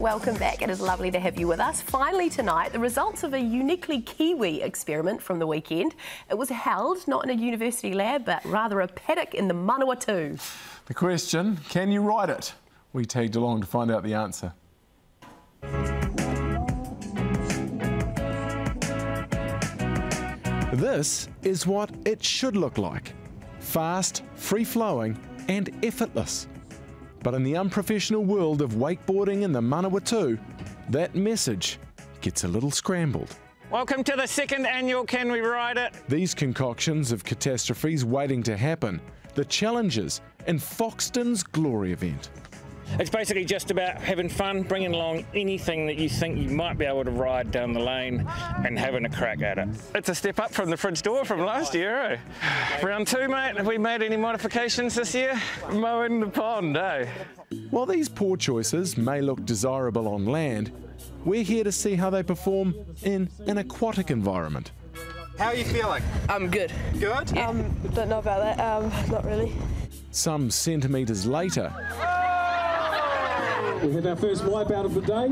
Welcome back. It is lovely to have you with us. Finally tonight, the results of a uniquely Kiwi experiment from the weekend. It was held not in a university lab, but rather a paddock in the Manawatu. The question, can you ride it? We tagged along to find out the answer. This is what it should look like. Fast, free-flowing and effortless. But in the unprofessional world of wakeboarding in the Manawatu, that message gets a little scrambled. Welcome to the second annual Can We Ride It? These concoctions of catastrophes waiting to happen, the challenges in Foxton's Glory event. It's basically just about having fun, bringing along anything that you think you might be able to ride down the lane and having a crack at it. It's a step up from the fridge door from last year, eh? Round two, mate, have we made any modifications this year? Mowing the pond, eh? While these poor choices may look desirable on land, we're here to see how they perform in an aquatic environment. How are you feeling? I'm good. Good? Yeah. Don't know about that, not really. Some centimetres later, we had our first wipeout of the day.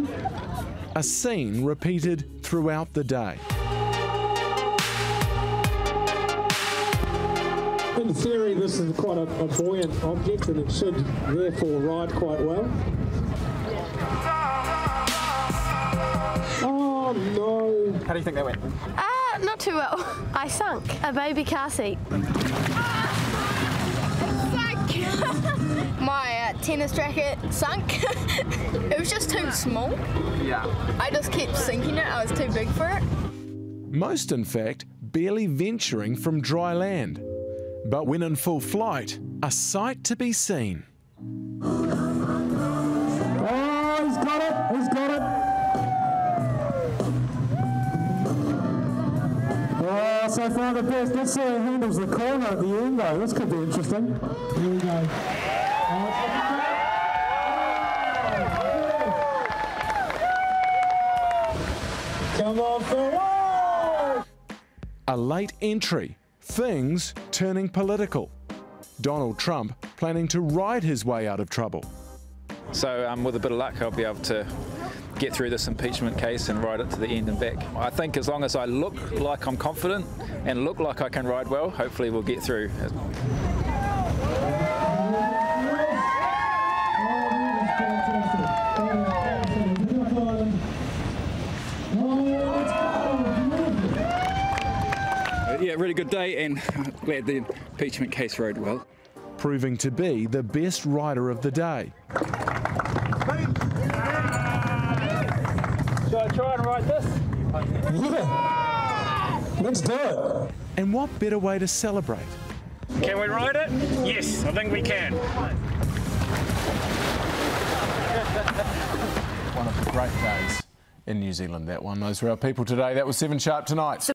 A scene repeated throughout the day. In theory, this is quite a buoyant object and it should therefore ride quite well. Oh no! How do you think that went? Not too well. I sunk a baby car seat. My tennis racket sunk. It was just too small. Yeah. I just kept sinking it. I was too big for it. Most, in fact, barely venturing from dry land. But when in full flight, a sight to be seen. Oh, he's got it! He's got it! Oh, so far the best. Let's see who handles the corner at the end, though. This could be interesting. Here we go. Come on, Phil. A late entry, things turning political. Donald Trump planning to ride his way out of trouble. So with a bit of luck, I'll be able to get through this impeachment case and ride it to the end and back. I think as long as I look like I'm confident and look like I can ride well, hopefully we'll get through. Yeah, really good day and glad the impeachment case rode well. Proving to be the best rider of the day. Should I try and ride this? Yeah. Let's do it. And what better way to celebrate? Can we ride it? Yes, I think we can. One of the great days in New Zealand, that one. Those were our people today. That was 7 Sharp tonight.